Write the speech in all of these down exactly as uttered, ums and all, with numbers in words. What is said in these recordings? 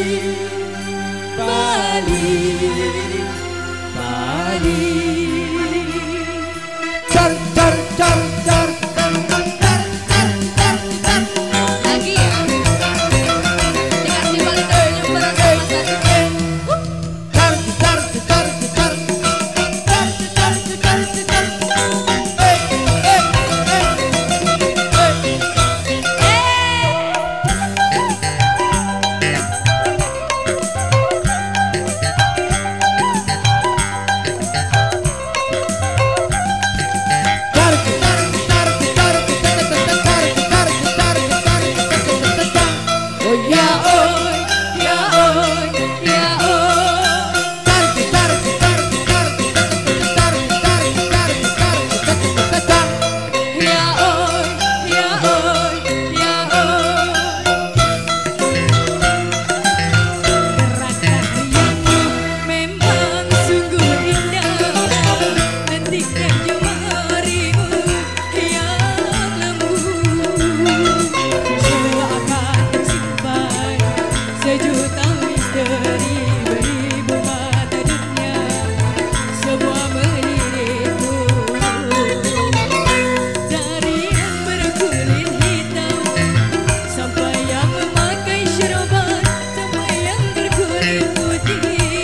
Bali, Bali. Dar, dar, dar, dar, dar, dar, dar, dar, dar. Lagi ya. Dikasih Bali Tersenyum bareng sama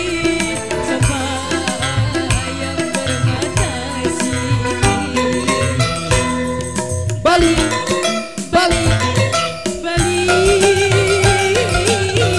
saya. Dar, dar, dar, dar, dar, dar, dar, dar,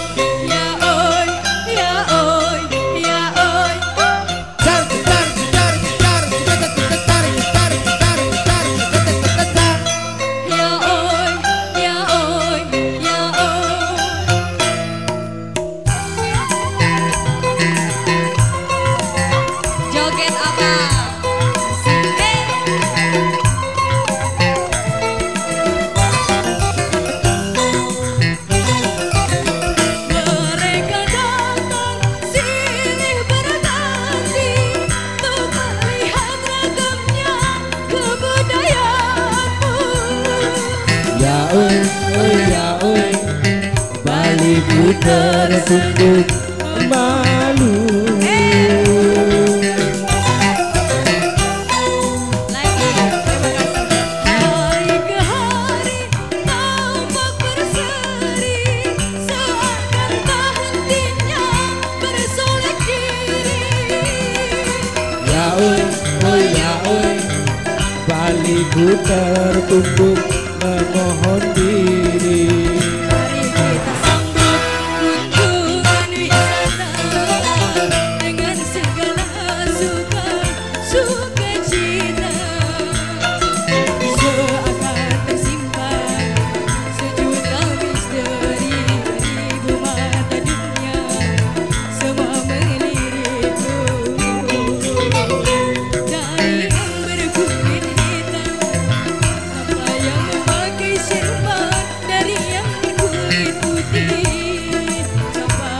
dar. Baliku tersungguh malu. Lagi, terima kasih. Hari ke hari tampak berseri, seakan tak hentinya bersolek diri. Ya oi, oi, ya oi, Baliku tertunduk memohon diri.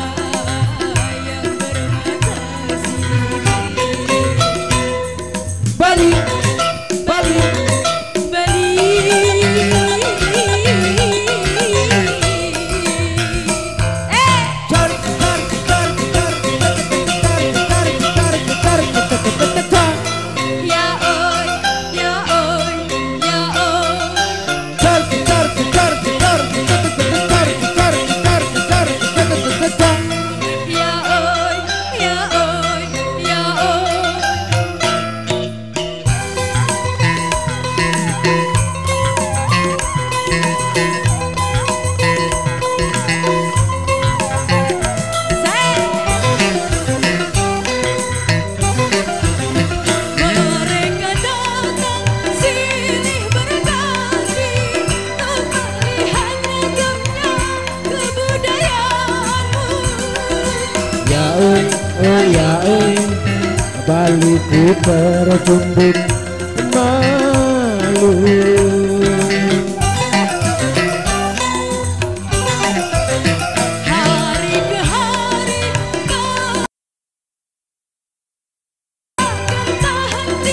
Baliku tertumbuk malu. Hari ke hari tak henti.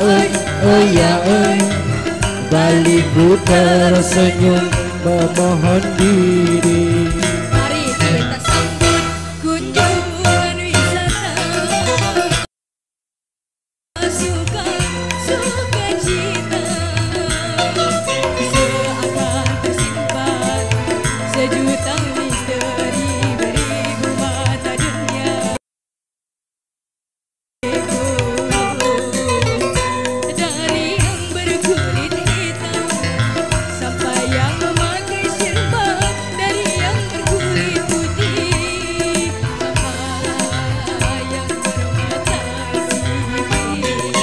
oi, oh ya oi, Baliku tersenyum memohon diri. Mari kita sambut kunjungan wisata, suka suka cita, seakan tersimpan sejuta misteri beribu mata dunia. Dari yang berkulit hitam sampai yang memakai silba, dari yang berkulit putih sampai yang bermata biru.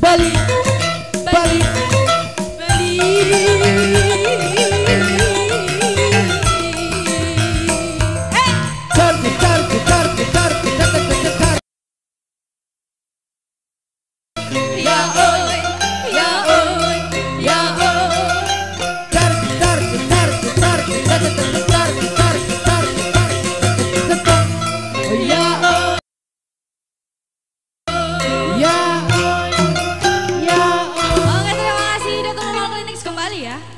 Bali, Bali, Bali, cantik, cantik, cantik, cantik, cantik, cantik. Ya oi, ya oi, ya oi, cantik, cantik, cantik, cantik, cantik, cantik, cantik, cantik, cantik, cantik. Ya oi, ya oi, ya oi. Oke, terima kasih dokter Mal Klinik kembali ya.